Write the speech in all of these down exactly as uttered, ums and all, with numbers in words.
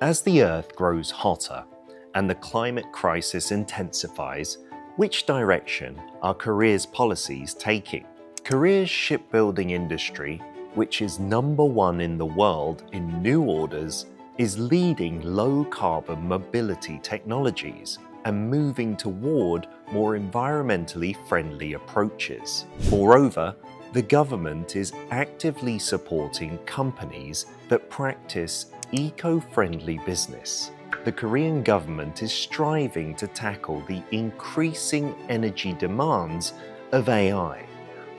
As the Earth grows hotter and the climate crisis intensifies, which direction are Korea's policies taking? Korea's shipbuilding industry, which is number one in the world in new orders, is leading low-carbon mobility technologies and moving toward more environmentally friendly approaches. Moreover, the government is actively supporting companies that practice eco-friendly business. The Korean government is striving to tackle the increasing energy demands of A I,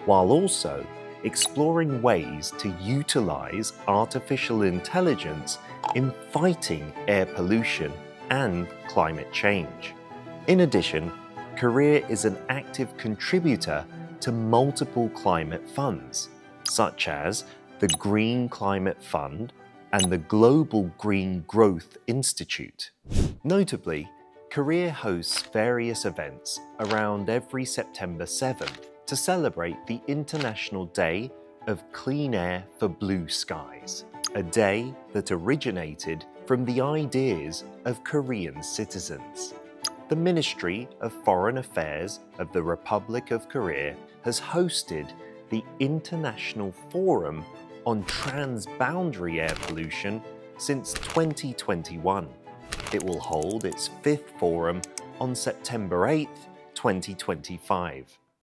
while also exploring ways to utilize artificial intelligence in fighting air pollution and climate change. In addition, Korea is an active contributor to multiple climate funds, such as the Green Climate Fund and the Global Green Growth Institute. Notably, Korea hosts various events around every September seventh to celebrate the International Day of Clean Air for Blue Skies, a day that originated from the ideas of Korean citizens. The Ministry of Foreign Affairs of the Republic of Korea has hosted the International Forum on Transboundary Air Pollution since twenty twenty-one. It will hold its fifth forum on September eighth, twenty twenty-five.